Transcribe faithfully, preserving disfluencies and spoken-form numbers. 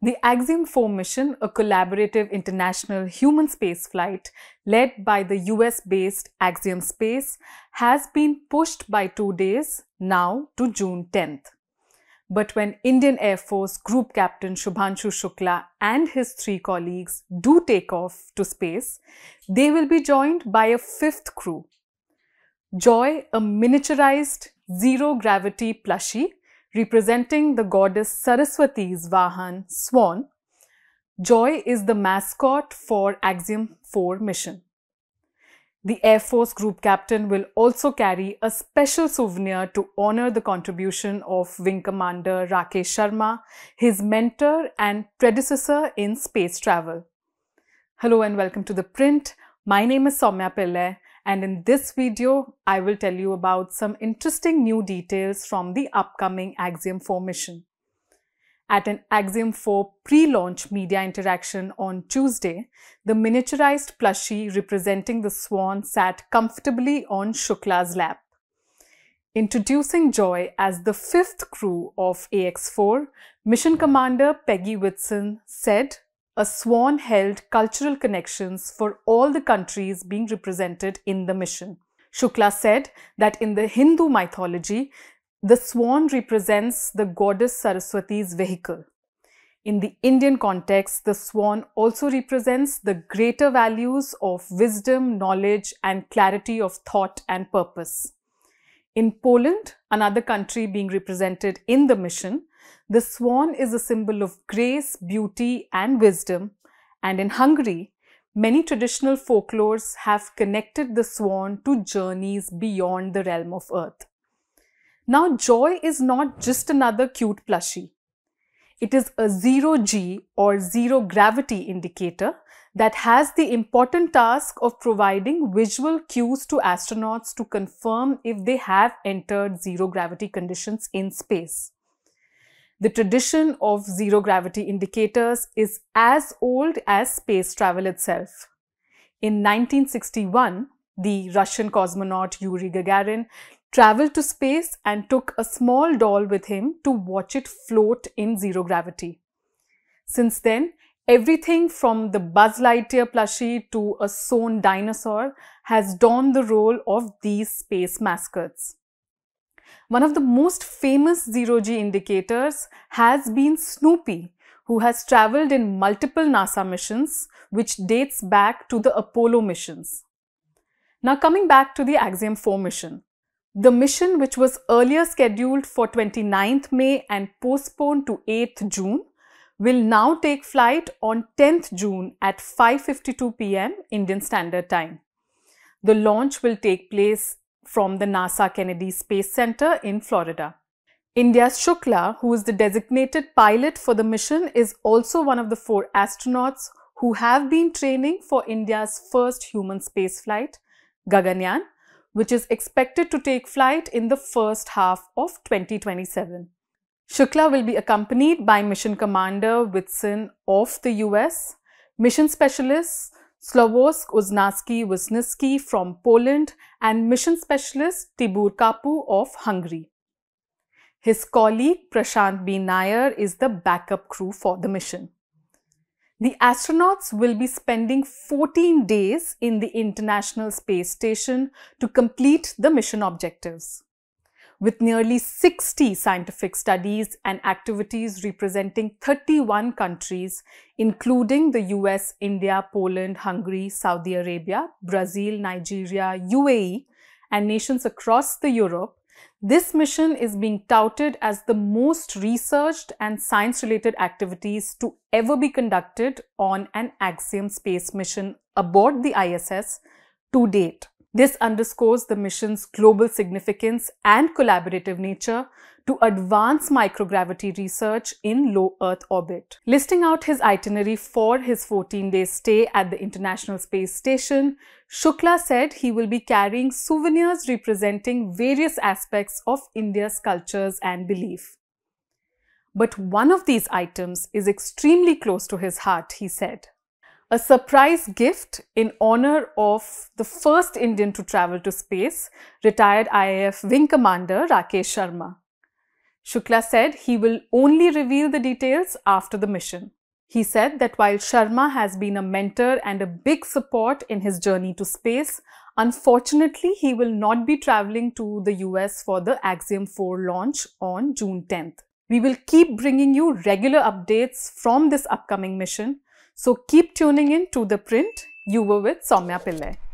The Axiom four mission, a collaborative international human spaceflight led by the U S-based Axiom Space, has been pushed by two days, now to June tenth. But when Indian Air Force Group Captain Shubhanshu Shukla and his three colleagues do take off to space, they will be joined by a fifth crew. Joy, a miniaturized zero-gravity plushie, representing the goddess Saraswati's Vahan, Swan. Joy is the mascot for Axiom four mission. The Air Force Group Captain will also carry a special souvenir to honor the contribution of Wing Commander Rakesh Sharma, his mentor and predecessor in space travel. Hello and welcome to The Print. My name is Soumya Pillai. And in this video, I will tell you about some interesting new details from the upcoming Axiom four mission. At an Axiom four pre-launch media interaction on Tuesday, the miniaturized plushie representing the swan sat comfortably on Shukla's lap. Introducing Joy as the fifth crew of A X four, Mission Commander Peggy Whitson said, "A swan held cultural connections for all the countries being represented in the mission." Shukla said that in the Hindu mythology, the swan represents the goddess Saraswati's vehicle. In the Indian context, the swan also represents the greater values of wisdom, knowledge, and clarity of thought and purpose. In Poland, another country being represented in the mission, the swan is a symbol of grace, beauty, and wisdom. And in Hungary, many traditional folklores have connected the swan to journeys beyond the realm of earth. Now, Joy is not just another cute plushie. It is a zero G or zero gravity indicator that has the important task of providing visual cues to astronauts to confirm if they have entered zero gravity conditions in space. The tradition of zero gravity indicators is as old as space travel itself. In nineteen sixty-one, the Russian cosmonaut Yuri Gagarin traveled to space and took a small doll with him to watch it float in zero gravity. Since then, everything from the Buzz Lightyear plushie to a sewn dinosaur has donned the role of these space mascots. One of the most famous zero G indicators has been Snoopy, who has traveled in multiple NASA missions, which dates back to the Apollo missions. Now coming back to the Axiom four mission. The mission, which was earlier scheduled for twenty-ninth May and postponed to eighth June, will now take flight on tenth June at five fifty-two p m Indian Standard Time. The launch will take place from the NASA Kennedy Space Centre in Florida. India's Shukla, who is the designated pilot for the mission, is also one of the four astronauts who have been training for India's first human spaceflight, Gaganyaan, which is expected to take flight in the first half of twenty twenty-seven. Shukla will be accompanied by Mission Commander Whitson of the U S, Mission Specialists Sławosz Uznański-Wiśniewski from Poland, and Mission Specialist Tibor Kapu of Hungary. His colleague Prashant B. Nair is the backup crew for the mission. The astronauts will be spending fourteen days in the International Space Station to complete the mission objectives. With nearly sixty scientific studies and activities representing thirty-one countries, including the U S, India, Poland, Hungary, Saudi Arabia, Brazil, Nigeria, U A E, and nations across the Europe, this mission is being touted as the most researched and science-related activities to ever be conducted on an Axiom space mission aboard the I S S to date. This underscores the mission's global significance and collaborative nature to advance microgravity research in low Earth orbit. Listing out his itinerary for his fourteen-day stay at the International Space Station, Shukla said he will be carrying souvenirs representing various aspects of India's cultures and belief. But one of these items is extremely close to his heart, he said. A surprise gift in honor of the first Indian to travel to space, retired I A F Wing Commander Rakesh Sharma. Shukla said he will only reveal the details after the mission. He said that while Sharma has been a mentor and a big support in his journey to space, unfortunately he will not be travelling to the U S for the Axiom four launch on June tenth. We will keep bringing you regular updates from this upcoming mission, so keep tuning in to The Print. You were with Soumya Pillai.